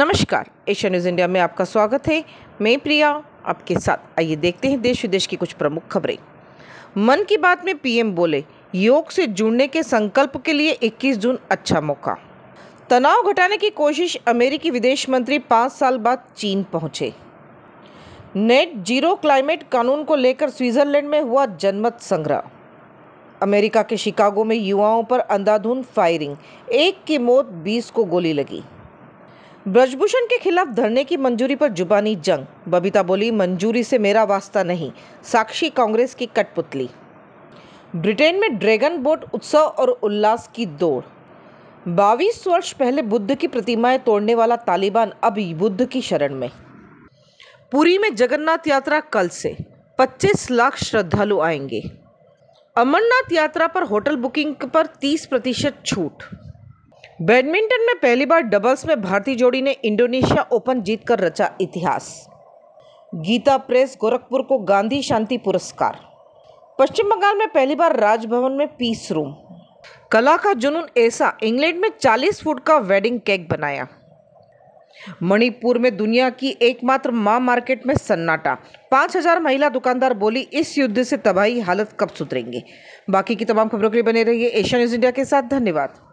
नमस्कार, Asia news India में आपका स्वागत है। मैं प्रिया आपके साथ। आइए देखते हैं देश विदेश की कुछ प्रमुख खबरें। मन की बात में पीएम बोले, योग से जुड़ने के संकल्प के लिए 21 जून अच्छा मौका। तनाव घटाने की कोशिश, अमेरिकी विदेश मंत्री 5 साल बाद चीन पहुंचे। नेट जीरो क्लाइमेट कानून को लेकर स्विट्जरलैंड में हुआ जनमत संग्रह। अमेरिका के शिकागो में युवाओं पर अंधाधुंध फायरिंग, एक की मौत, 20 को गोली लगी। ब्रजभूषण के खिलाफ धरने की मंजूरी पर जुबानी जंग, बबीता बोली मंजूरी से मेरा वास्ता नहीं, साक्षी कांग्रेस की कठपुतली। ब्रिटेन में ड्रैगन बोट उत्सव और उल्लास की दौड़। 22 वर्ष पहले बुद्ध की प्रतिमाएं तोड़ने वाला तालिबान अब बुद्ध की शरण में। पुरी में जगन्नाथ यात्रा कल से, 25 लाख श्रद्धालु आएंगे। अमरनाथ यात्रा पर होटल बुकिंग पर 30% छूट। बैडमिंटन में पहली बार डबल्स में भारतीय जोड़ी ने इंडोनेशिया ओपन जीतकर रचा इतिहास। गीता प्रेस गोरखपुर को गांधी शांति पुरस्कार। पश्चिम बंगाल में पहली बार राज भवन में पीस रूम। कला का जुनून ऐसा, इंग्लैंड में 40 फुट का वेडिंग केक बनाया। मणिपुर में दुनिया की एकमात्र मां मार्केट में सन्नाटा, 5000 महिला दुकानदार बोली इस युद्ध से तबाही, हालत कब सुधरेंगे। बाकी की तमाम खबरों के लिए बने रहिए एशिया न्यूज़ इंडिया के साथ। धन्यवाद।